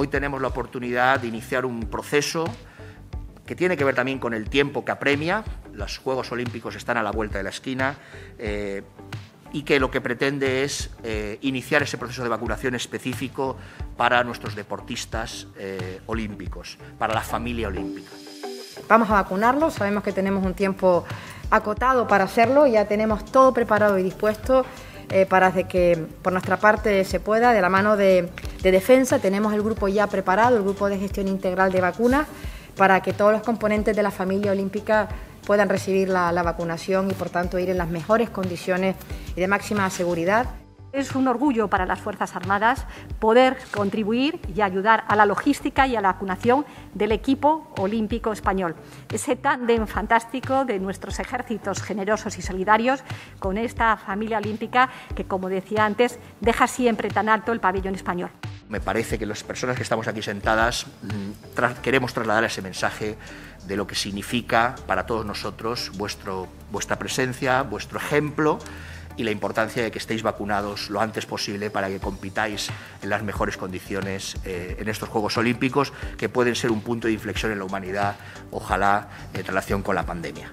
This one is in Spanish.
Hoy tenemos la oportunidad de iniciar un proceso que tiene que ver también con el tiempo que apremia. Los Juegos Olímpicos están a la vuelta de la esquina y que lo que pretende es iniciar ese proceso de vacunación específico para nuestros deportistas olímpicos, para la familia olímpica. Vamos a vacunarlos, sabemos que tenemos un tiempo acotado para hacerlo, ya tenemos todo preparado y dispuesto para que por nuestra parte se pueda. De la mano de Defensa tenemos el grupo ya preparado, el grupo de gestión integral de vacunas, para que todos los componentes de la familia olímpica puedan recibir la vacunación y por tanto ir en las mejores condiciones y de máxima seguridad. Es un orgullo para las Fuerzas Armadas poder contribuir y ayudar a la logística y a la vacunación del equipo olímpico español. Ese tándem fantástico de nuestros ejércitos generosos y solidarios con esta familia olímpica que, como decía antes, deja siempre tan alto el pabellón español. Me parece que las personas que estamos aquí sentadas queremos trasladar ese mensaje de lo que significa para todos nosotros vuestra presencia, vuestro ejemplo, y la importancia de que estéis vacunados lo antes posible para que compitáis en las mejores condiciones en estos Juegos Olímpicos, que pueden ser un punto de inflexión en la humanidad, ojalá en relación con la pandemia.